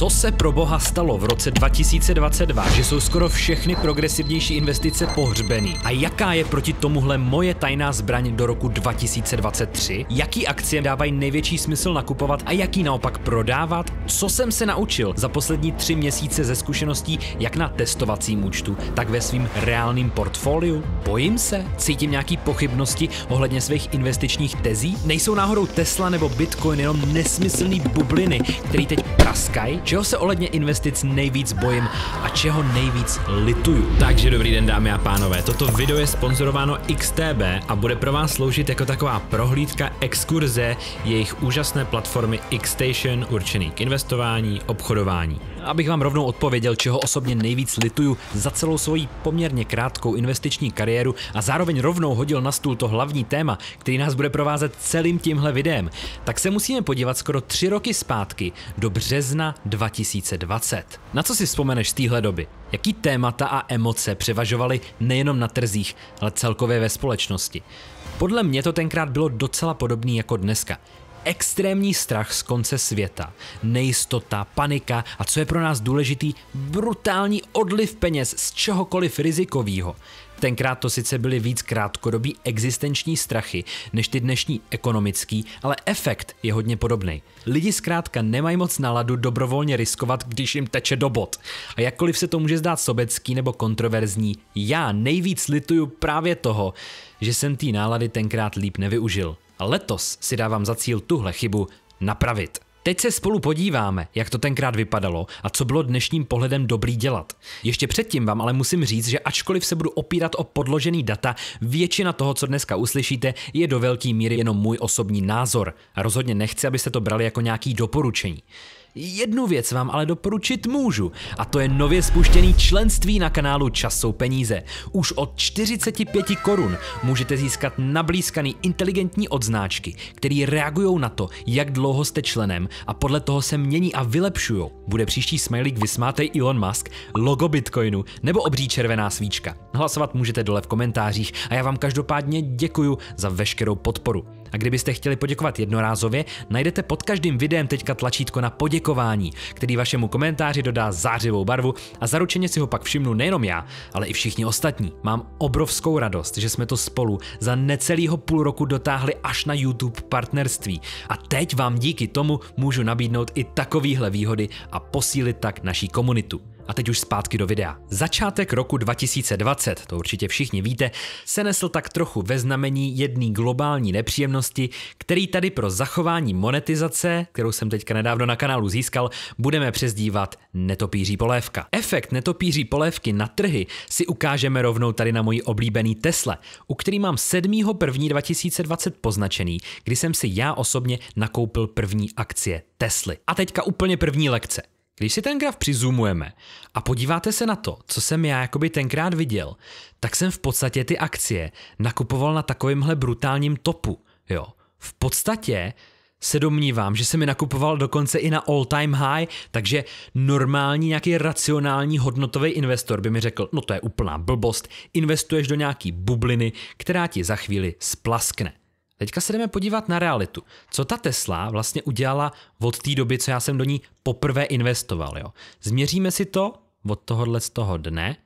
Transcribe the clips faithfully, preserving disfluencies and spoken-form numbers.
Co se pro boha stalo v roce dva tisíce dvacet dva, že jsou skoro všechny progresivnější investice pohřbený? A jaká je proti tomuhle moje tajná zbraň do roku dva tisíce dvacet tři? Jaký akcie dávají největší smysl nakupovat a jaký naopak prodávat? Co jsem se naučil za poslední tři měsíce ze zkušeností jak na testovacím účtu, tak ve svým reálným portfoliu? Bojím se? Cítím nějaký pochybnosti ohledně svých investičních tezí? Nejsou náhodou Tesla nebo Bitcoin jenom nesmyslný bubliny, který teď praskají? Čeho se ohledně investic nejvíc bojím a čeho nejvíc lituju? Takže dobrý den, dámy a pánové, toto video je sponzorováno X T B a bude pro vás sloužit jako taková prohlídka exkurze jejich úžasné platformy XStation určený k investování, obchodování. Abych vám rovnou odpověděl, čeho osobně nejvíc lituju za celou svoji poměrně krátkou investiční kariéru a zároveň rovnou hodil na stůl to hlavní téma, který nás bude provázet celým tímhle videem, tak se musíme podívat skoro tři roky zpátky do března dva tisíce dvacet. Na co si vzpomeneš z téhle doby? Jaký témata a emoce převažovaly nejenom na trzích, ale celkově ve společnosti? Podle mě to tenkrát bylo docela podobné jako dneska. Extrémní strach z konce světa, nejistota, panika a co je pro nás důležitý, brutální odliv peněz z čehokoliv rizikového. Tenkrát to sice byly víc krátkodobí existenční strachy než ty dnešní ekonomický, ale efekt je hodně podobný. Lidi zkrátka nemají moc náladu dobrovolně riskovat, když jim teče do bot. A jakkoliv se to může zdát sobecký nebo kontroverzní, já nejvíc lituju právě toho, že jsem té nálady tenkrát líp nevyužil. A letos si dávám za cíl tuhle chybu napravit. Teď se spolu podíváme, jak to tenkrát vypadalo a co bylo dnešním pohledem dobrý dělat. Ještě předtím vám ale musím říct, že ačkoliv se budu opírat o podložený data, většina toho, co dneska uslyšíte, je do velké míry jenom můj osobní názor a rozhodně nechci, abyste to brali jako nějaké doporučení. Jednu věc vám ale doporučit můžu a to je nově spuštěný členství na kanálu Čas jsou peníze. Už od čtyřiceti pěti korun můžete získat nablízkaný inteligentní odznáčky, které reagují na to, jak dlouho jste členem a podle toho se mění a vylepšují. Bude příští smajlík vysmátej Elon Musk, logo Bitcoinu nebo obří červená svíčka. Hlasovat můžete dole v komentářích a já vám každopádně děkuju za veškerou podporu. A kdybyste chtěli poděkovat jednorázově, najdete pod každým videem teďka tlačítko na poděkování, který vašemu komentáři dodá zářivou barvu a zaručeně si ho pak všimnu nejenom já, ale i všichni ostatní. Mám obrovskou radost, že jsme to spolu za necelýho půl roku dotáhli až na YouTube partnerství a teď vám díky tomu můžu nabídnout i takovýhle výhody a posílit tak naší komunitu. A teď už zpátky do videa. Začátek roku dva tisíce dvacet, to určitě všichni víte, se nesl tak trochu ve znamení jedné globální nepříjemnosti, který tady pro zachování monetizace, kterou jsem teďka nedávno na kanálu získal, budeme přezdívat netopíří polévka. Efekt netopíří polévky na trhy si ukážeme rovnou tady na mojí oblíbený Tesle, u který mám sedmého prvního dva tisíce dvacet poznačený, kdy jsem si já osobně nakoupil první akcie Tesly. A teďka úplně první lekce. Když si ten graf přizoomujeme a podíváte se na to, co jsem já jakoby tenkrát viděl, tak jsem v podstatě ty akcie nakupoval na takovýmhle brutálním topu. Jo. V podstatě se domnívám, že jsem je nakupoval dokonce i na all time high, takže normální nějaký racionální hodnotový investor by mi řekl, no to je úplná blbost, investuješ do nějaký bubliny, která ti za chvíli splaskne. Teďka se jdeme podívat na realitu. Co ta Tesla vlastně udělala od té doby, co já jsem do ní poprvé investoval. Jo? Změříme si to od tohohle z toho dne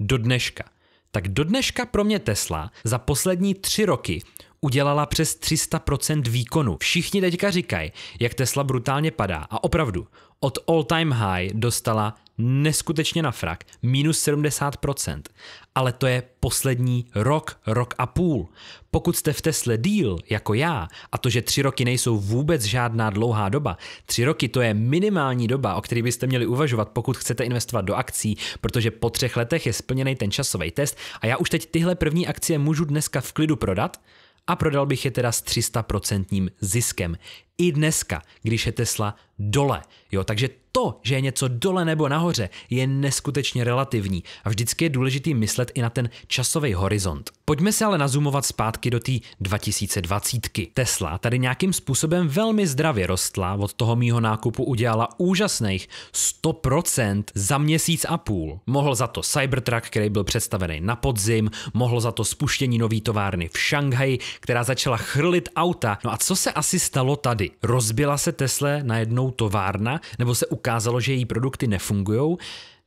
do dneška. Tak do dneška pro mě Tesla za poslední tři roky udělala přes tři sta procent výkonu. Všichni teďka říkají, jak Tesla brutálně padá. A opravdu, od all time high dostala neskutečně na frak, minus sedmdesát procent. Ale to je poslední rok, rok a půl. Pokud jste v Tesle deal, jako já, a to, že tři roky nejsou vůbec žádná dlouhá doba, tři roky to je minimální doba, o které byste měli uvažovat, pokud chcete investovat do akcí, protože po třech letech je splněný ten časový test a já už teď tyhle první akcie můžu dneska v klidu prodat, a prodal bych je teda s tři sta procent ziskem. I dneska, když je Tesla dole. Jo, takže to, že je něco dole nebo nahoře, je neskutečně relativní a vždycky je důležitý myslet i na ten časový horizont. Pojďme se ale nazumovat zpátky do té dva tisíce dvacet. Tesla tady nějakým způsobem velmi zdravě rostla, od toho mýho nákupu udělala úžasných sto procent za měsíc a půl. Mohl za to Cybertruck, který byl představený na podzim, mohl za to spuštění nový továrny v Šanghaji, která začala chrlit auta. No a co se asi stalo tady? dopady. Rozbila se Tesla najednou továrna, nebo se ukázalo, že její produkty nefungují?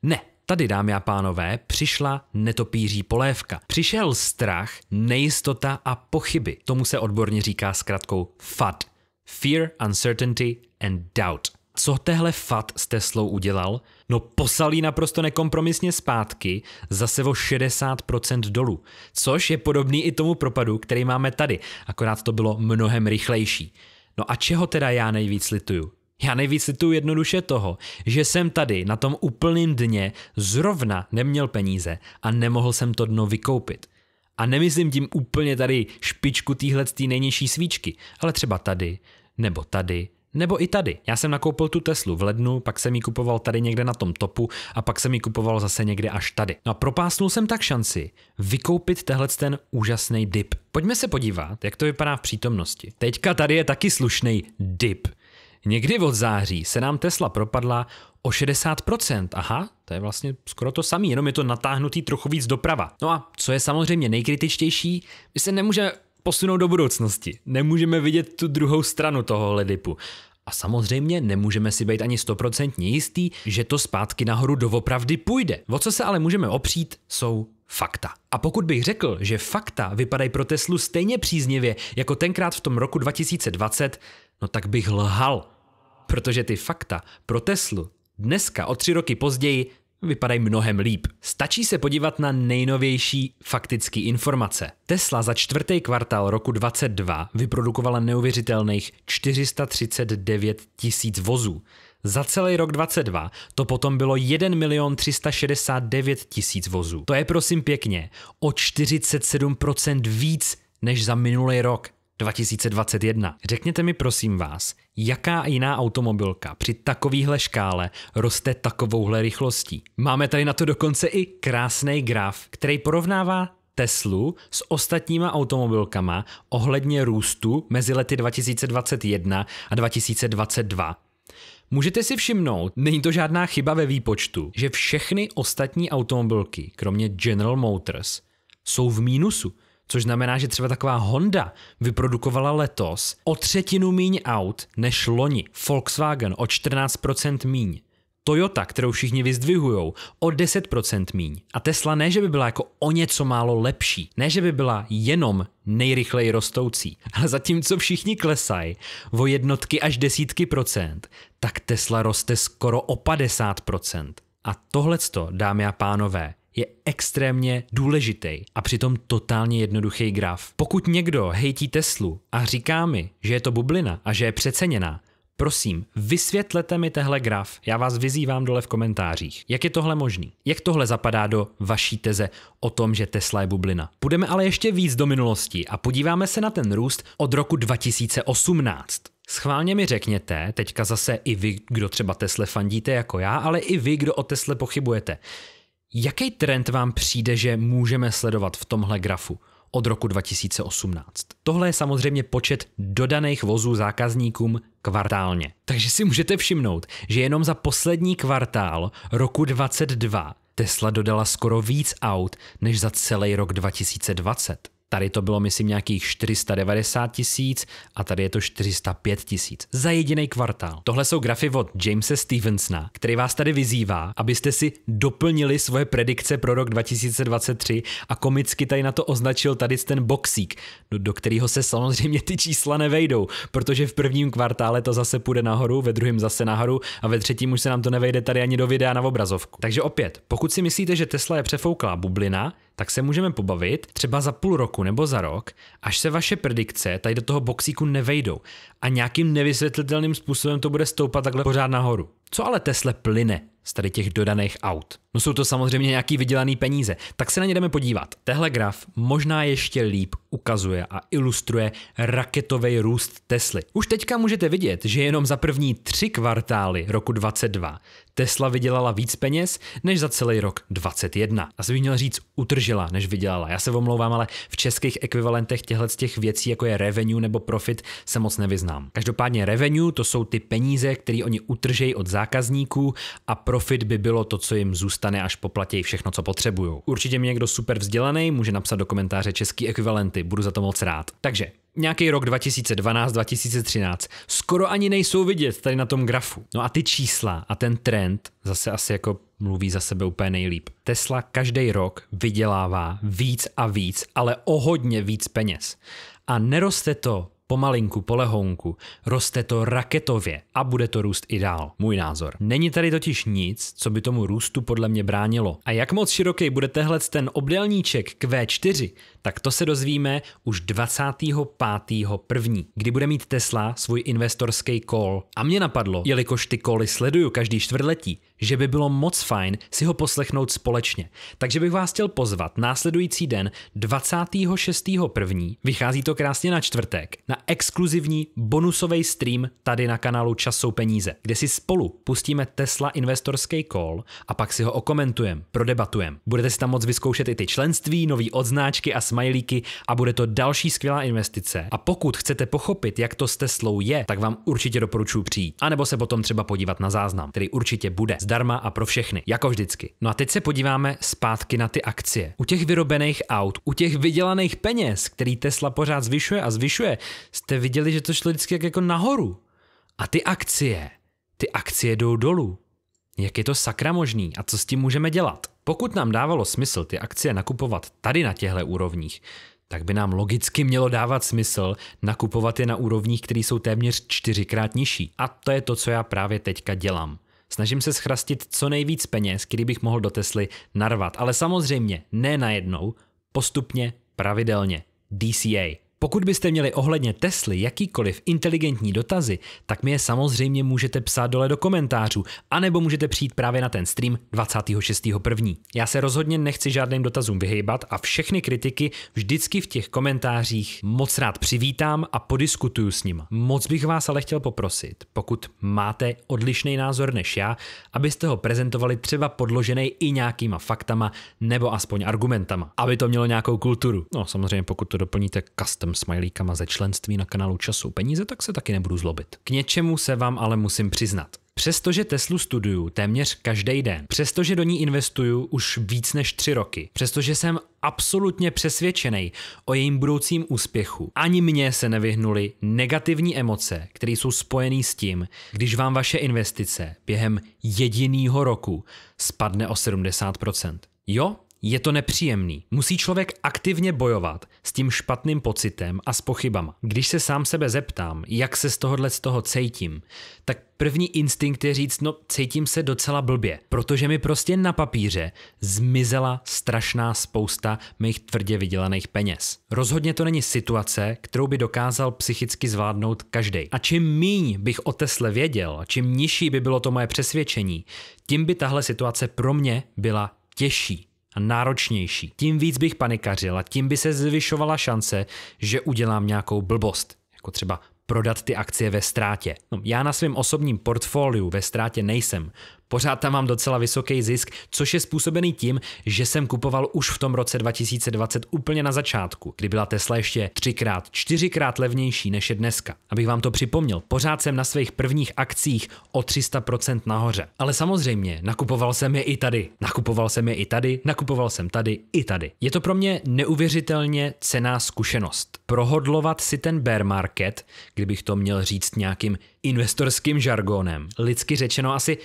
Ne. Tady, dámy a pánové, přišla netopíří polévka. Přišel strach, nejistota a pochyby. Tomu se odborně říká zkratkou F U D. Fear, Uncertainty and Doubt. Co tehle F U D s Teslou udělal? No poslal ji naprosto nekompromisně zpátky, zase o šedesát procent dolů. Což je podobný i tomu propadu, který máme tady, akorát to bylo mnohem rychlejší. No a čeho teda já nejvíc lituju? Já nejvíc lituju jednoduše toho, že jsem tady na tom úplným dně zrovna neměl peníze a nemohl jsem to dno vykoupit. A nemyslím tím úplně tady špičku téhletý nejnižší svíčky, ale třeba tady, nebo tady, nebo i tady. Já jsem nakoupil tu Teslu v lednu, pak jsem ji kupoval tady někde na tom topu a pak jsem ji kupoval zase někde až tady. No a propásnul jsem tak šanci vykoupit tehlec ten úžasný dip. Pojďme se podívat, jak to vypadá v přítomnosti. Teďka tady je taky slušný dip. Někdy od září se nám Tesla propadla o šedesát procent. Aha, to je vlastně skoro to samé, jenom je to natáhnutý trochu víc doprava. No a co je samozřejmě nejkritičtější, my se nemůžeme posunout do budoucnosti. Nemůžeme vidět tu druhou stranu tohohle dipu. A samozřejmě nemůžeme si být ani sto procent jistý, že to zpátky nahoru doopravdy půjde. O co se ale můžeme opřít, jsou fakta. A pokud bych řekl, že fakta vypadají pro Teslu stejně příznivě jako tenkrát v tom roku dva tisíce dvacet, no tak bych lhal. Protože ty fakta pro Teslu dneska o tři roky později vypadají mnohem líp. Stačí se podívat na nejnovější faktické informace. Tesla za čtvrtý kvartál roku dvacet dva vyprodukovala neuvěřitelných čtyři sta třicet devět tisíc vozů. Za celý rok dvacet dva to potom bylo jeden milion tři sta šedesát devět tisíc vozů. To je prosím pěkně o čtyřicet sedm procent víc než za minulý rok dva tisíce dvacet jedna. Řekněte mi prosím vás, jaká jiná automobilka při takovýhle škále roste takovouhle rychlostí? Máme tady na to dokonce i krásný graf, který porovnává Teslu s ostatníma automobilkama ohledně růstu mezi lety dva tisíce dvacet jedna a dva tisíce dvacet dva. Můžete si všimnout, není to žádná chyba ve výpočtu, že všechny ostatní automobilky, kromě General Motors, jsou v mínusu. Což znamená, že třeba taková Honda vyprodukovala letos o třetinu míň aut než loni. Volkswagen o čtrnáct procent míň. Toyota, kterou všichni vyzdvihujou, o deset procent míň. A Tesla ne, že by byla jako o něco málo lepší. Ne, že by byla jenom nejrychleji rostoucí. Ale zatímco všichni klesají o jednotky až desítky procent, tak Tesla roste skoro o padesát procent. A tohleto, dámy a pánové, je extrémně důležitý a přitom totálně jednoduchý graf. Pokud někdo hejtí Teslu a říká mi, že je to bublina a že je přeceněná, prosím, vysvětlete mi tehle graf, já vás vyzývám dole v komentářích. Jak je tohle možný? Jak tohle zapadá do vaší teze o tom, že Tesla je bublina? Půjdeme ale ještě víc do minulosti a podíváme se na ten růst od roku dva tisíce osmnáct. Schválně mi řekněte, teďka zase i vy, kdo třeba Tesle fandíte jako já, ale i vy, kdo o Tesle pochybujete. Jaký trend vám přijde, že můžeme sledovat v tomhle grafu od roku dva tisíce osmnáct? Tohle je samozřejmě počet dodaných vozů zákazníkům kvartálně. Takže si můžete všimnout, že jenom za poslední kvartál roku dvacet dva Tesla dodala skoro víc aut než za celý rok dva tisíce dvacet. Tady to bylo, myslím, nějakých čtyři sta devadesát tisíc a tady je to čtyři sta pět tisíc. Za jediný kvartál. Tohle jsou grafy od Jamese Stevensona, který vás tady vyzývá, abyste si doplnili svoje predikce pro rok dva tisíce dvacet tři a komicky tady na to označil tady ten boxík, do, do kterého se samozřejmě ty čísla nevejdou, protože v prvním kvartále to zase půjde nahoru, ve druhém zase nahoru a ve třetím už se nám to nevejde tady ani do videa na obrazovku. Takže opět, pokud si myslíte, že Tesla je přefouklá bublina, tak se můžeme pobavit třeba za půl roku nebo za rok, až se vaše predikce tady do toho boxíku nevejdou a nějakým nevysvětlitelným způsobem to bude stoupat takhle pořád nahoru. Co ale Tesla plyne z tady těch dodaných aut? No jsou to samozřejmě nějaký vydělaný peníze, tak se na ně jdeme podívat. Tehle graf možná ještě líp ukazuje a ilustruje raketový růst Tesly. Už teďka můžete vidět, že jenom za první tři kvartály roku dvacet dva Tesla vydělala víc peněz než za celý rok dvacet jedna. Asi bych měl říct utržila, než vydělala. Já se omlouvám, ale v českých ekvivalentech těchto těch věcí, jako je revenue nebo profit, se moc nevyznám. Každopádně revenue to jsou ty peníze, které oni utržejí od zákazníků a profit by bylo to, co jim zůstane stane, až poplatí všechno, co potřebují. Určitě mě někdo super vzdělaný může napsat do komentáře český ekvivalenty, budu za to moc rád. Takže nějaký rok dva tisíce dvanáct, dva tisíce třináct, skoro ani nejsou vidět tady na tom grafu. No a ty čísla a ten trend zase asi jako mluví za sebe úplně nejlíp. Tesla každý rok vydělává víc a víc, ale o hodně víc peněz. A neroste to pomalinku, polehounku, roste to raketově a bude to růst i dál. Můj názor. Není tady totiž nic, co by tomu růstu podle mě bránilo. A jak moc široký bude tehle ten obdélníček Q čtyři, tak to se dozvíme už dvacátého pátého prvního kdy bude mít Tesla svůj investorský call. A mě napadlo, jelikož ty cally sleduju každý čtvrtletí, že by bylo moc fajn si ho poslechnout společně. Takže bych vás chtěl pozvat následující den dvacátého šestého prvního vychází to krásně na čtvrtek, na exkluzivní bonusový stream tady na kanálu Čas jsou peníze, kde si spolu pustíme Tesla investorský call a pak si ho okomentujeme, prodebatujeme. Budete si tam moc vyzkoušet i ty členství, nový odznáčky a smajlíky a bude to další skvělá investice. A pokud chcete pochopit, jak to s Teslou je, tak vám určitě doporučuji přijít. A nebo se potom třeba podívat na záznam, který určitě bude zdarma a pro všechny, jako vždycky. No a teď se podíváme zpátky na ty akcie. U těch vyrobených aut, u těch vydělaných peněz, který Tesla pořád zvyšuje a zvyšuje, jste viděli, že to šlo vždycky jako nahoru. A ty akcie, ty akcie jdou dolů. Jak je to sakra možný a co s tím můžeme dělat? Pokud nám dávalo smysl ty akcie nakupovat tady na těchto úrovních, tak by nám logicky mělo dávat smysl nakupovat je na úrovních, které jsou téměř čtyřikrát nižší. A to je to, co já právě teďka dělám. Snažím se schrastit co nejvíc peněz, který bych mohl do Tesly narvat. Ale samozřejmě ne najednou, postupně, pravidelně. D C A. Pokud byste měli ohledně Tesly jakýkoliv inteligentní dotazy, tak mi je samozřejmě můžete psát dole do komentářů, anebo můžete přijít právě na ten stream dvacátého šestého prvního Já se rozhodně nechci žádným dotazům vyhýbat a všechny kritiky vždycky v těch komentářích moc rád přivítám a podiskutuju s nima. Moc bych vás ale chtěl poprosit, pokud máte odlišný názor než já, abyste ho prezentovali třeba podložený i nějakýma faktama nebo aspoň argumentama, aby to mělo nějakou kulturu. No samozřejmě pokud to doplníte custom smajlíkama ze členství na kanálu Čas jsou peníze, tak se taky nebudu zlobit. K něčemu se vám ale musím přiznat. Přestože Teslu studuju téměř každý den, přestože do ní investuju už víc než tři roky, přestože jsem absolutně přesvědčený o jejím budoucím úspěchu, ani mně se nevyhnuly negativní emoce, které jsou spojené s tím, když vám vaše investice během jediného roku spadne o sedmdesát procent. Jo? Je to nepříjemný. Musí člověk aktivně bojovat s tím špatným pocitem a s pochybama. Když se sám sebe zeptám, jak se z tohohle z toho cítím, tak první instinkt je říct, no cítím se docela blbě, protože mi prostě na papíře zmizela strašná spousta mých tvrdě vydělaných peněz. Rozhodně to není situace, kterou by dokázal psychicky zvládnout každý. A čím míň bych o Tesle věděl, čím nižší by bylo to moje přesvědčení, tím by tahle situace pro mě byla těžší a náročnější. Tím víc bych panikařil a tím by se zvyšovala šance, že udělám nějakou blbost, jako třeba prodat ty akcie ve ztrátě. No, já na svém osobním portfoliu ve ztrátě nejsem. Pořád tam mám docela vysoký zisk, což je způsobený tím, že jsem kupoval už v tom roce dva tisíce dvacet úplně na začátku, kdy byla Tesla ještě třikrát, čtyřikrát levnější než je dneska. Abych vám to připomněl, pořád jsem na svých prvních akcích o tři sta procent nahoře. Ale samozřejmě, nakupoval jsem je i tady. Nakupoval jsem je i tady, nakupoval jsem tady i tady. Je to pro mě neuvěřitelně cenná zkušenost. Prohodlovat si ten bear market, kdybych to měl říct nějakým investorským žargonem, lidsky řečeno asi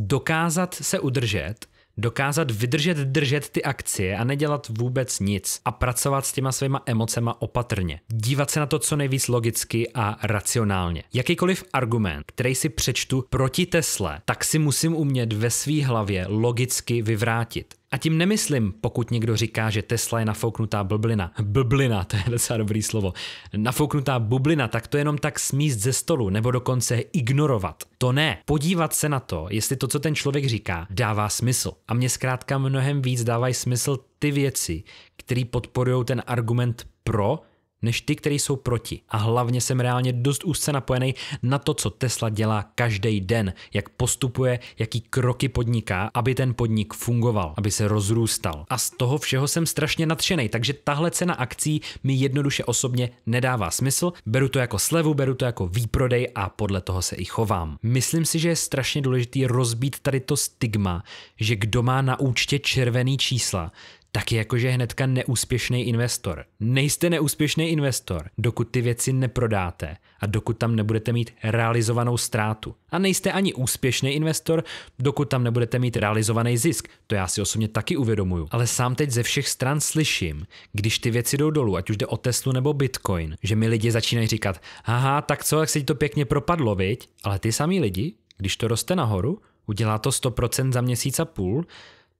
dokázat se udržet, dokázat vydržet držet ty akcie a nedělat vůbec nic a pracovat s těma svýma emocema opatrně. Dívat se na to co nejvíc logicky a racionálně. Jakýkoliv argument, který si přečtu proti Tesle, tak si musím umět ve svý hlavě logicky vyvrátit. A tím nemyslím, pokud někdo říká, že Tesla je nafouknutá blblina. Blblina, to je docela dobrý slovo. Nafouknutá bublina, tak to je jenom tak smíst ze stolu, nebo dokonce ignorovat. To ne. Podívat se na to, jestli to, co ten člověk říká, dává smysl. A mně zkrátka mnohem víc dávají smysl ty věci, které podporují ten argument pro než ty, který jsou proti. A hlavně jsem reálně dost úzce napojený na to, co Tesla dělá každý den, jak postupuje, jaký kroky podniká, aby ten podnik fungoval, aby se rozrůstal. A z toho všeho jsem strašně nadšený, takže tahle cena akcí mi jednoduše osobně nedává smysl. Beru to jako slevu, beru to jako výprodej a podle toho se i chovám. Myslím si, že je strašně důležitý rozbít tady to stigma, že kdo má na účtě červený čísla, tak je jakože hnedka neúspěšný investor. Nejste neúspěšný investor, dokud ty věci neprodáte a dokud tam nebudete mít realizovanou ztrátu. A nejste ani úspěšný investor, dokud tam nebudete mít realizovaný zisk. To já si osobně taky uvědomuju. Ale sám teď ze všech stran slyším, když ty věci jdou dolů, ať už jde o Teslu nebo Bitcoin, že mi lidi začínají říkat, aha, tak co, jak se ti to pěkně propadlo, viď? Ale ty samý lidi, když to roste nahoru, udělá to sto procent za měsíc a půl,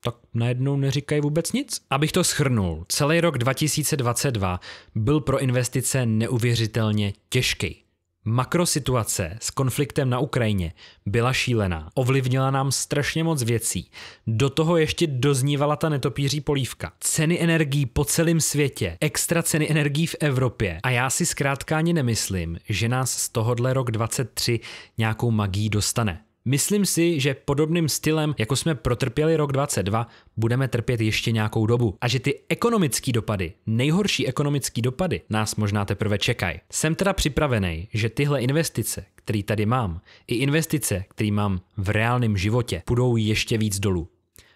tak najednou neříkají vůbec nic. Abych to shrnul, celý rok dva tisíce dvacet dva byl pro investice neuvěřitelně těžký. Makrosituace s konfliktem na Ukrajině byla šílená, ovlivnila nám strašně moc věcí, do toho ještě doznívala ta netopíří polívka. Ceny energií po celém světě, extra ceny energií v Evropě a já si zkrátka ani nemyslím, že nás z tohohle rok dvacet tři nějakou magii dostane. Myslím si, že podobným stylem, jako jsme protrpěli rok dvacet dva, budeme trpět ještě nějakou dobu. A že ty ekonomické dopady, nejhorší ekonomické dopady, nás možná teprve čekají. Jsem teda připravený, že tyhle investice, které tady mám, i investice, které mám v reálném životě, půjdou ještě víc dolů.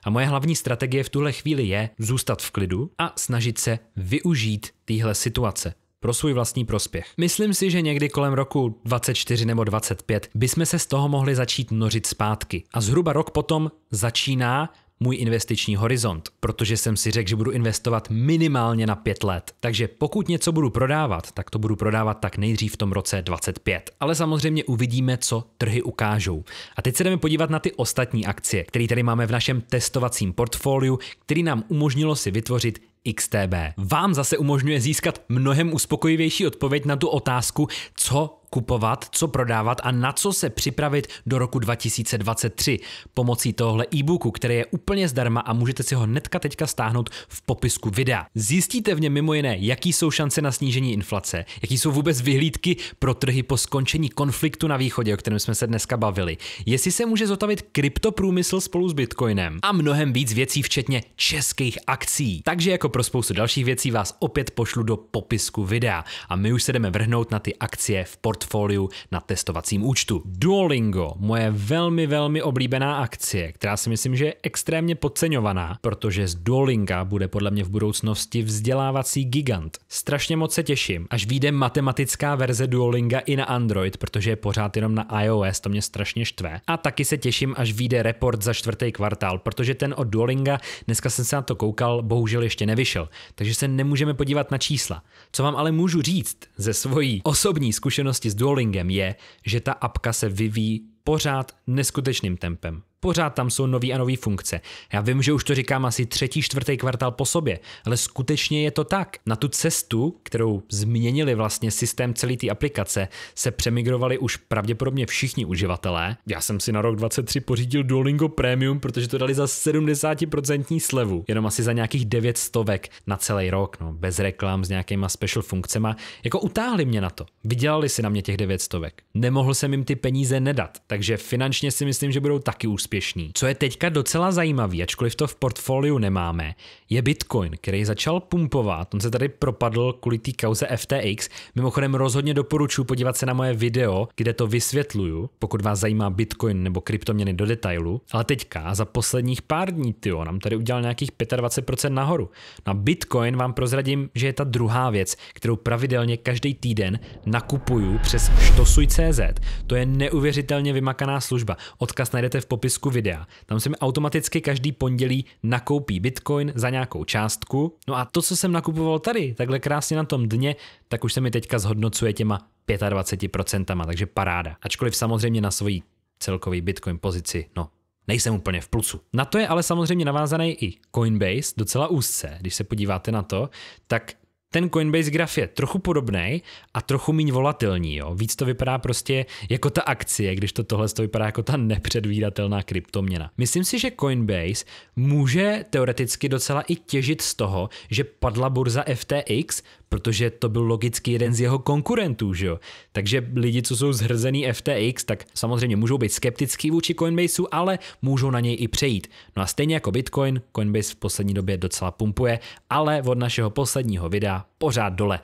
A moje hlavní strategie v tuhle chvíli je zůstat v klidu a snažit se využít téhle situace pro svůj vlastní prospěch. Myslím si, že někdy kolem roku dvacet čtyři nebo dvacet pět bychom se z toho mohli začít množit zpátky. A zhruba rok potom začíná můj investiční horizont, protože jsem si řekl, že budu investovat minimálně na pět let. Takže pokud něco budu prodávat, tak to budu prodávat tak nejdřív v tom roce dvacet pět. Ale samozřejmě uvidíme, co trhy ukážou. A teď se jdeme podívat na ty ostatní akcie, které tady máme v našem testovacím portfoliu, který nám umožnilo si vytvořit X T B. Vám zase umožňuje získat mnohem uspokojivější odpověď na tu otázku, co kupovat, co prodávat a na co se připravit do roku dva tisíce dvacet tři pomocí tohle e-booku, který je úplně zdarma a můžete si ho hnedka teďka stáhnout v popisku videa. Zjistíte v něm mimo jiné, jaký jsou šance na snížení inflace, jaký jsou vůbec vyhlídky pro trhy po skončení konfliktu na východě, o kterém jsme se dneska bavili, jestli se může zotavit kryptoprůmysl spolu s Bitcoinem a mnohem víc věcí, včetně českých akcí. Takže jako pro spoustu dalších věcí vás opět pošlu do popisku videa a my už se jdeme vrhnout na ty akcie v portfoliu na testovacím účtu. Duolingo, moje velmi, velmi oblíbená akcie, která si myslím, že je extrémně podceňovaná, protože z Duolinga bude podle mě v budoucnosti vzdělávací gigant. Strašně moc se těším, až vyjde matematická verze Duolinga i na Android, protože je pořád jenom na iOS, to mě strašně štve. A taky se těším, až vyjde report za čtvrtý kvartál, protože ten od Duolinga, dneska jsem se na to koukal, bohužel ještě nevyšel. Vyšel, takže se nemůžeme podívat na čísla. Co vám ale můžu říct ze svojí osobní zkušenosti s Duolingem je, že ta apka se vyvíjí pořád neskutečným tempem. Pořád tam jsou nový a nový funkce. Já vím, že už to říkám asi třetí, čtvrtý kvartál po sobě, ale skutečně je to tak. Na tu cestu, kterou změnili vlastně systém celé té aplikace, se přemigrovali už pravděpodobně všichni uživatelé. Já jsem si na rok dvacet tři pořídil Duolingo Premium, protože to dali za sedmdesát procent slevu. Jenom asi za nějakých devět stovek na celý rok, no, bez reklam, s nějakýma special funkcema. Jako utáhli mě na to. Vydělali si na mě těch devět stovek. Nemohl jsem jim ty peníze nedat, takže finančně si myslím, že budou taky úspěšní. Co je teďka docela zajímavý, ačkoliv to v portfoliu nemáme, je Bitcoin, který začal pumpovat. On se tady propadl kvůli té kauze F T X. Mimochodem rozhodně doporučuji podívat se na moje video, kde to vysvětluju, pokud vás zajímá Bitcoin nebo kryptoměny do detailu. Ale teďka za posledních pár dní, tyjo, nám tady udělal nějakých dvacet pět procent nahoru. Na Bitcoin vám prozradím, že je ta druhá věc, kterou pravidelně každý týden nakupuju přes Stosuj tečka cé zet. To je neuvěřitelně vymakaná služba. Odkaz najdete v popisku videa. Tam se mi automaticky každý pondělí nakoupí Bitcoin za nějakou částku. No a to, co jsem nakupoval tady, takhle krásně na tom dně, tak už se mi teďka zhodnocuje těma dvacet pět procent, takže paráda. Ačkoliv samozřejmě na svojí celkový Bitcoin pozici, no, nejsem úplně v plusu. Na to je ale samozřejmě navázaný i Coinbase, docela úzce, když se podíváte na to, tak ten Coinbase graf je trochu podobný a trochu méně volatilní. Jo? Víc to vypadá prostě jako ta akcie, když to tohle to vypadá jako ta nepředvídatelná kryptoměna. Myslím si, že Coinbase může teoreticky docela i těžit z toho, že padla burza F T X, protože to byl logicky jeden z jeho konkurentů, že jo. Takže lidi, co jsou zhrzený F T X, tak samozřejmě můžou být skeptický vůči Coinbaseu, ale můžou na něj i přejít. No a stejně jako Bitcoin, Coinbase v poslední době docela pumpuje, ale od našeho posledního videa pořád dole.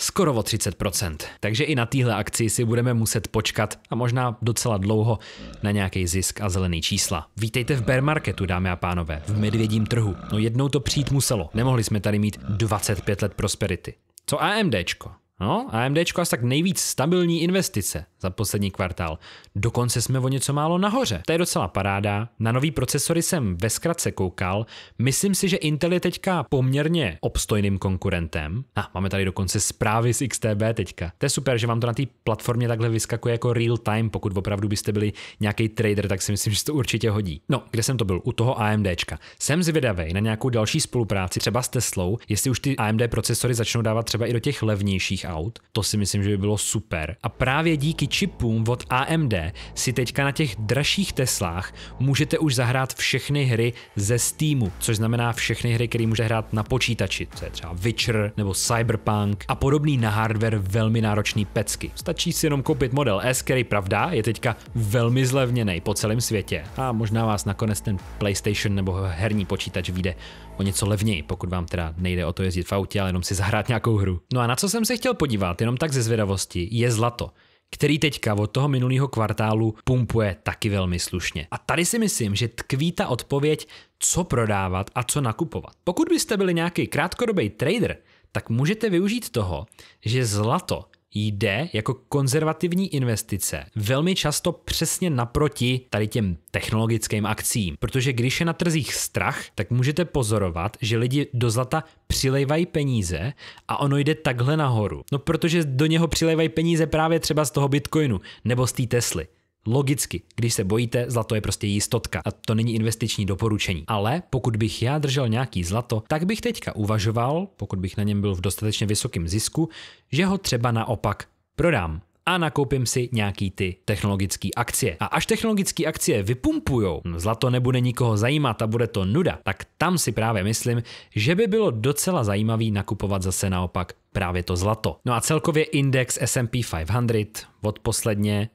Skoro o třicet procent. Takže i na téhle akci si budeme muset počkat a možná docela dlouho na nějaký zisk a zelený čísla. Vítejte v bear marketu, dámy a pánové, v medvědím trhu. No jednou to přijít muselo. Nemohli jsme tady mít dvacet pět let prosperity. Co AMDčko? No, AMDčko asi tak nejvíc stabilní investice za poslední kvartál. Dokonce jsme o něco málo nahoře. To je docela paráda. Na nový procesory jsem ve zkratce koukal. Myslím si, že Intel je teďka poměrně obstojným konkurentem. A ah, máme tady dokonce zprávy z X T B teďka. To je super, že vám to na té platformě takhle vyskakuje jako real time. Pokud opravdu byste byli nějaký trader, tak si myslím, že to určitě hodí. No, kde jsem to byl? U toho AMDčka. Jsem zvědavej na nějakou další spolupráci, třeba s Teslou, jestli už ty A M D procesory začnou dávat třeba i do těch levnějších aut. To si myslím, že by bylo super. A právě díky čipům od A M D si teďka na těch dražších Teslách můžete už zahrát všechny hry ze Steamu, což znamená všechny hry, které může hrát na počítači, to je třeba Witcher nebo Cyberpunk a podobný na hardware velmi náročný pecky. Stačí si jenom koupit model S, který pravda je teďka velmi zlevněný po celém světě a možná vás nakonec ten PlayStation nebo herní počítač vyjde o něco levněji, pokud vám teda nejde o to jezdit v autě, ale jenom si zahrát nějakou hru. No a na co jsem se chtěl podívat, jenom tak ze zvědavosti, je zlato, který teďka od toho minulého kvartálu pumpuje taky velmi slušně. A tady si myslím, že tkví ta odpověď, co prodávat a co nakupovat. Pokud byste byli nějaký krátkodobý trader, tak můžete využít toho, že zlato jde jako konzervativní investice velmi často přesně naproti tady těm technologickým akcím. Protože když je na trzích strach, tak můžete pozorovat, že lidi do zlata přilejvají peníze a ono jde takhle nahoru. No protože do něho přilejvají peníze právě třeba z toho Bitcoinu nebo z té Tesly. Logicky, když se bojíte, zlato je prostě jistotka a to není investiční doporučení. Ale pokud bych já držel nějaký zlato, tak bych teďka uvažoval, pokud bych na něm byl v dostatečně vysokém zisku, že ho třeba naopak prodám a nakoupím si nějaký ty technologické akcie. A až technologické akcie vypumpujou, zlato nebude nikoho zajímat a bude to nuda, tak tam si právě myslím, že by bylo docela zajímavý nakupovat zase naopak právě to zlato. No a celkově index S and P pět set od posledně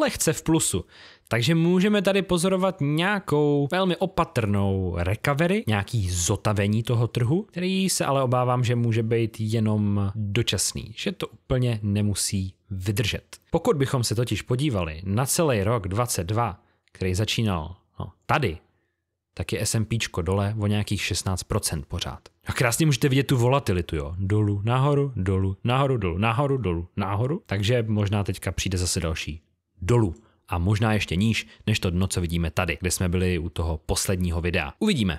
lehce v plusu. Takže můžeme tady pozorovat nějakou velmi opatrnou recovery, nějaký zotavení toho trhu, který se ale obávám, že může být jenom dočasný, že to úplně nemusí vydržet. Pokud bychom se totiž podívali na celý rok dvacet dva, který začínal no, tady, tak je S and P čko dole o nějakých šestnáct procent pořád. A krásně můžete vidět tu volatilitu, jo. Dolů, nahoru, dolů, nahoru, dolů, nahoru, dolů, nahoru. Takže možná teďka přijde zase další dolů a možná ještě níž než to dno, co vidíme tady, kde jsme byli u toho posledního videa. Uvidíme.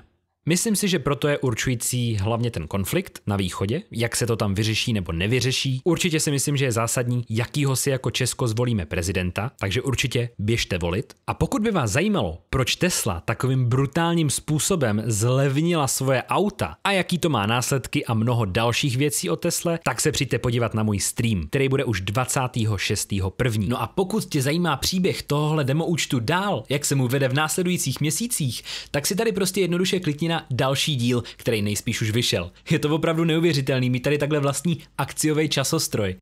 Myslím si, že proto je určující hlavně ten konflikt na východě, jak se to tam vyřeší nebo nevyřeší. Určitě si myslím, že je zásadní, jakýho si jako Česko zvolíme prezidenta, takže určitě běžte volit. A pokud by vás zajímalo, proč Tesla takovým brutálním způsobem zlevnila svoje auta a jaký to má následky a mnoho dalších věcí o Tesle, tak se přijďte podívat na můj stream, který bude už dvacátého šestého prvního No a pokud tě zajímá příběh tohohle demoúčtu dál, jak se mu vede v následujících měsících, tak si tady prostě jednoduše klikni na další díl, který nejspíš už vyšel. Je to opravdu neuvěřitelný mít tady takhle vlastní akciový časostroj.